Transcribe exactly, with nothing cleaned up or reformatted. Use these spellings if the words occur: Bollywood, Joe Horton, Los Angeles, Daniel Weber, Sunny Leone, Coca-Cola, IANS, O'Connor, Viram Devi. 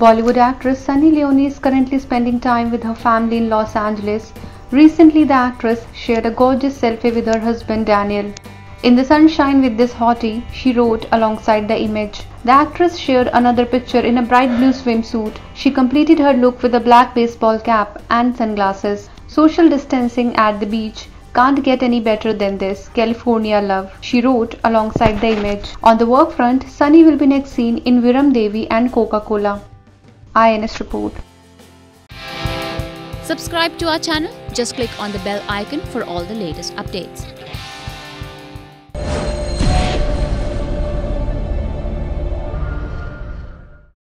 Bollywood actress Sunny Leone is currently spending time with her family in Los Angeles. Recently, the actress shared a gorgeous selfie with her husband Daniel. "In the sunshine with this hottie," she wrote alongside the image. The actress shared another picture in a bright blue swimsuit. She completed her look with a black baseball cap and sunglasses. "Social distancing at the beach. Can't get any better than this. California love," she wrote alongside the image. On the work front, Sunny will be next seen in Viram Devi and Coca-Cola. I A N S report. Subscribe to our channel. Just click on the bell icon for all the latest updates.